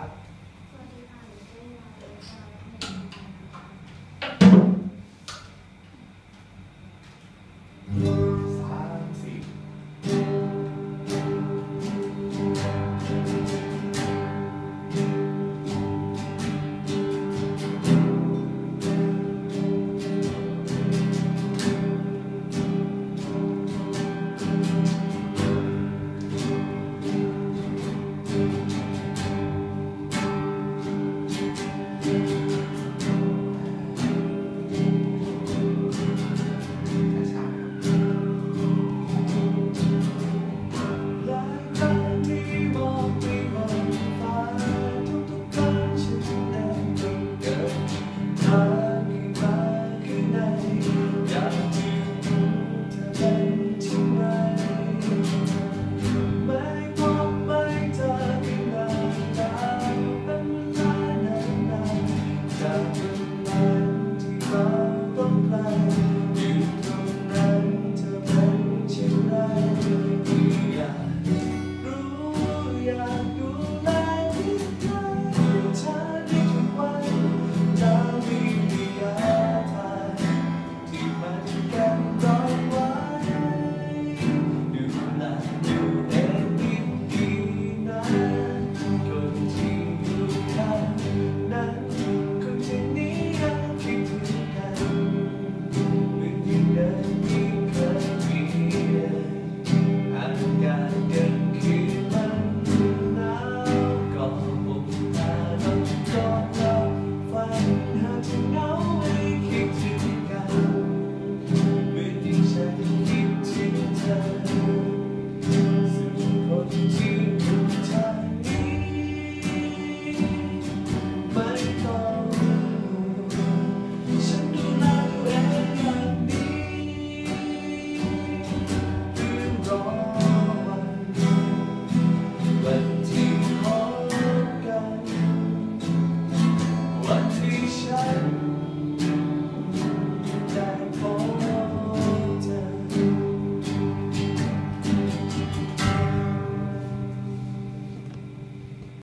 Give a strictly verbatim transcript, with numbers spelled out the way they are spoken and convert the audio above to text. have